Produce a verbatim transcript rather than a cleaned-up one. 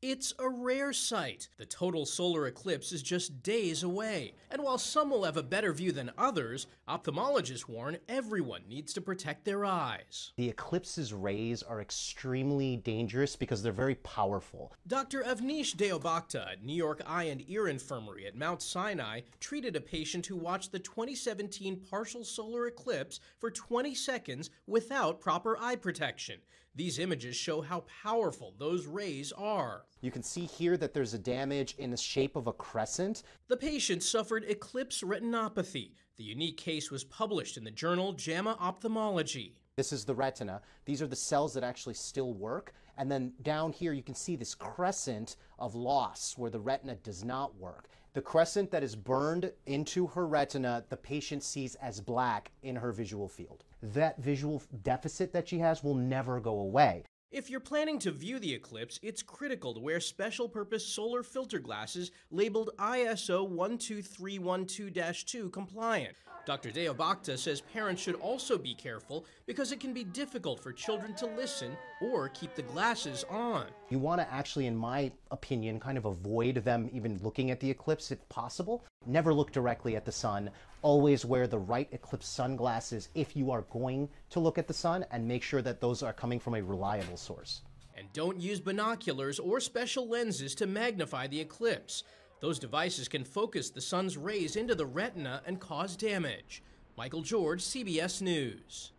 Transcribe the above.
It's a rare sight. The total solar eclipse is just days away. And while some will have a better view than others, ophthalmologists warn everyone needs to protect their eyes. The eclipse's rays are extremely dangerous because they're very powerful. Doctor Avnish Deobhakta at New York Eye and Ear Infirmary at Mount Sinai treated a patient who watched the twenty seventeen partial solar eclipse for twenty seconds without proper eye protection. These images show how powerful those rays are. You can see here that there's a damage in the shape of a crescent. The patient suffered eclipse retinopathy. The unique case was published in the journal JAMA Ophthalmology. This is the retina. These are the cells that actually still work. And then down here, you can see this crescent of loss where the retina does not work. The crescent that is burned into her retina, the patient sees as black in her visual field. That visual deficit that she has will never go away. If you're planning to view the eclipse, it's critical to wear special-purpose solar filter glasses labeled I S O one two three one two dash two compliant. Doctor Deobhakta says parents should also be careful because it can be difficult for children to listen or keep the glasses on. You want to actually, in my opinion, kind of avoid them even looking at the eclipse if possible. Never look directly at the sun. Always wear the right eclipse sunglasses if you are going to look at the sun, and make sure that those are coming from a reliable source. And don't use binoculars or special lenses to magnify the eclipse. Those devices can focus the sun's rays into the retina and cause damage. Michael George, C B S News.